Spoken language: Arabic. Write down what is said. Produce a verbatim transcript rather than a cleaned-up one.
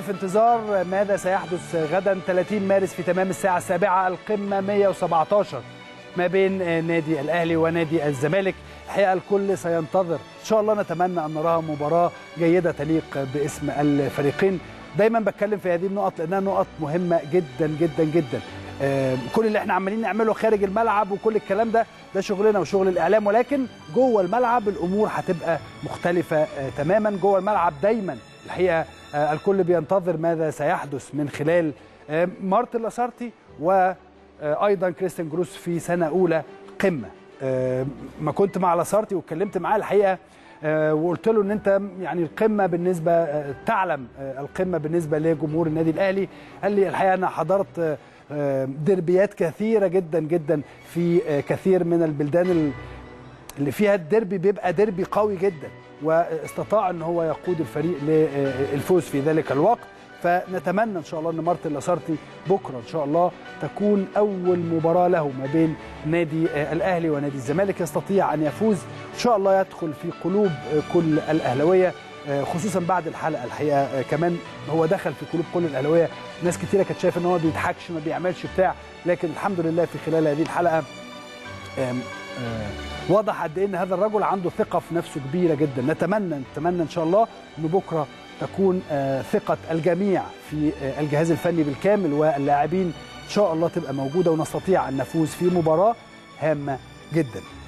بالفعل في انتظار ماذا سيحدث غدا ثلاثين مارس في تمام الساعة السابعة، القمة مئة وسبعة عشر ما بين نادي الأهلي ونادي الزمالك. الحقيقة الكل سينتظر، إن شاء الله نتمنى أن نراها مباراة جيدة تليق باسم الفريقين. دايما بتكلم في هذه النقط لأنها نقط مهمة جدا جدا جدا. كل اللي احنا عمالين نعمله خارج الملعب وكل الكلام ده ده شغلنا وشغل الإعلام، ولكن جوه الملعب الأمور هتبقى مختلفة تماما. جوه الملعب دايما الحقيقة الكل بينتظر ماذا سيحدث من خلال مارتن لاسارتي وأيضا كريستيان جروس في سنة أولى قمة. ما كنت مع لاسارتي واتكلمت معاه الحقيقة وقلت له ان انت يعني القمه بالنسبه تعلم القمه بالنسبه لجمهور النادي الاهلي. قال لي الحقيقه انا حضرت دربيات كثيره جدا جدا في كثير من البلدان اللي فيها الديربي بيبقى ديربي قوي جدا، واستطاع ان هو يقود الفريق للفوز في ذلك الوقت. فنتمنى ان شاء الله ان مارتن لاسارتي بكره ان شاء الله تكون اول مباراه له ما بين نادي الاهلي ونادي الزمالك، يستطيع ان يفوز ان شاء الله، يدخل في قلوب كل الاهلاويه خصوصا بعد الحلقه. الحقيقه كمان هو دخل في قلوب كل الاهلاويه، ناس كتيره كانت شايفه ان هو ما بيضحكش ما بيعملش بتاع، لكن الحمد لله في خلال هذه الحلقه واضح قد ايه ان هذا الرجل عنده ثقه في نفسه كبيره جدا. نتمنى نتمنى ان شاء الله ان بكره تكون ثقة الجميع في الجهاز الفني بالكامل واللاعبين إن شاء الله تبقى موجودة، ونستطيع أن نفوز في مباراة هامة جدا.